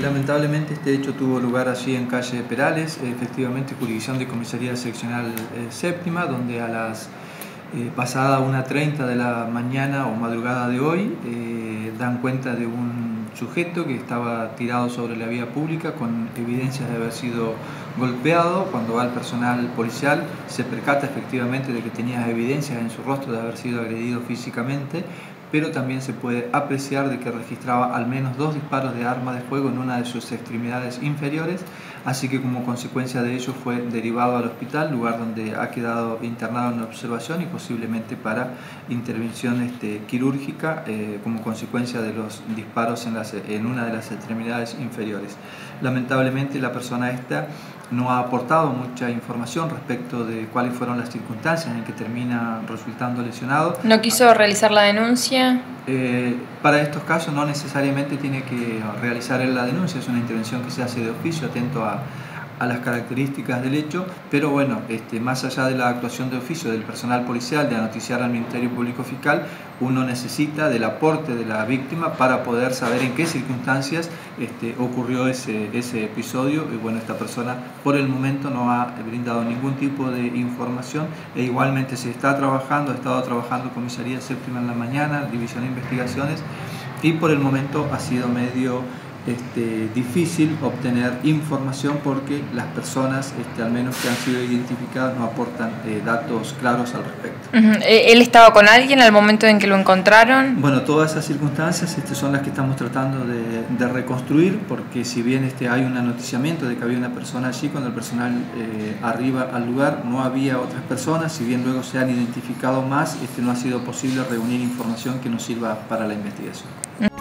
Lamentablemente este hecho tuvo lugar allí en calle Perales, efectivamente jurisdicción de comisaría seccional séptima, donde a las pasada 1:30 de la mañana o madrugada de hoy dan cuenta de un sujeto que estaba tirado sobre la vía pública con evidencias de haber sido golpeado. Cuando va el personal policial se percata efectivamente de que tenía evidencias en su rostro de haber sido agredido físicamente, pero también se puede apreciar de que registraba al menos 2 disparos de arma de fuego en una de sus extremidades inferiores, así que como consecuencia de ello fue derivado al hospital, lugar donde ha quedado internado en observación y posiblemente para intervención quirúrgica como consecuencia de los disparos en una de las extremidades inferiores. Lamentablemente la persona esta no ha aportado mucha información respecto de cuáles fueron las circunstancias en que termina resultando lesionado. ¿No quiso realizar la denuncia? Para estos casos no necesariamente tiene que realizar la denuncia, es una intervención que se hace de oficio, atento a las características del hecho, pero bueno, más allá de la actuación de oficio del personal policial de anoticiar al Ministerio Público Fiscal, uno necesita del aporte de la víctima para poder saber en qué circunstancias ocurrió ese episodio. Y bueno, esta persona por el momento no ha brindado ningún tipo de información e igualmente se está trabajando, ha estado trabajando comisaría séptima en la mañana, división de investigaciones, y por el momento ha sido medio difícil obtener información porque las personas, al menos que han sido identificadas, no aportan datos claros al respecto. ¿Él estaba con alguien al momento en que lo encontraron? Bueno, todas esas circunstancias son las que estamos tratando de reconstruir, porque si bien hay un anoticiamiento de que había una persona allí, cuando el personal arriba al lugar no había otras personas, si bien luego se han identificado más, no ha sido posible reunir información que nos sirva para la investigación.